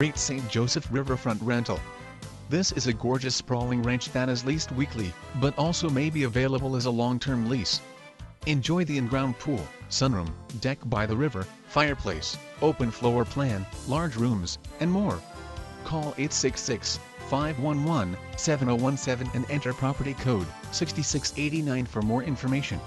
Great Saint Joseph Riverfront Rental. This is a gorgeous sprawling ranch that is leased weekly, but also may be available as a long-term lease. Enjoy the in-ground pool, sunroom, deck by the river, fireplace, open floor plan, large rooms, and more. Call 866-511-7017 and enter property code 6689 for more information.